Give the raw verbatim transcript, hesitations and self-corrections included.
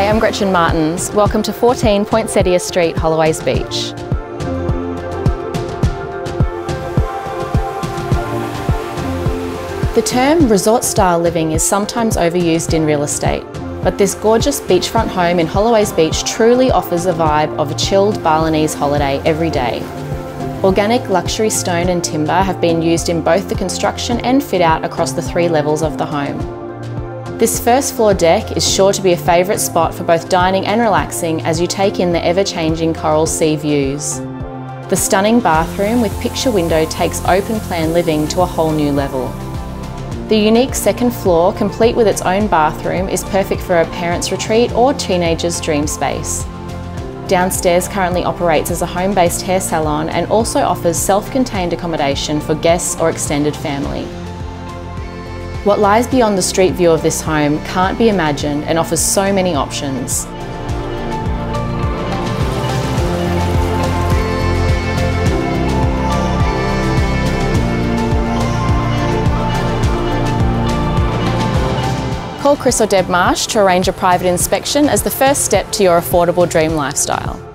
Hi, I'm Gretchen Martins. Welcome to fourteen Poinsettia Street, Holloways Beach. The term resort-style living is sometimes overused in real estate, but this gorgeous beachfront home in Holloways Beach truly offers a vibe of a chilled Balinese holiday every day. Organic luxury stone and timber have been used in both the construction and fit out across the three levels of the home. This first floor deck is sure to be a favourite spot for both dining and relaxing as you take in the ever-changing Coral Sea views. The stunning bathroom with picture window takes open plan living to a whole new level. The unique second floor, complete with its own bathroom, is perfect for a parents' retreat or teenagers' dream space. Downstairs currently operates as a home-based hair salon and also offers self-contained accommodation for guests or extended family. What lies beyond the street view of this home can't be imagined and offers so many options. Call Chris or Deb Marsh to arrange a private inspection as the first step to your affordable dream lifestyle.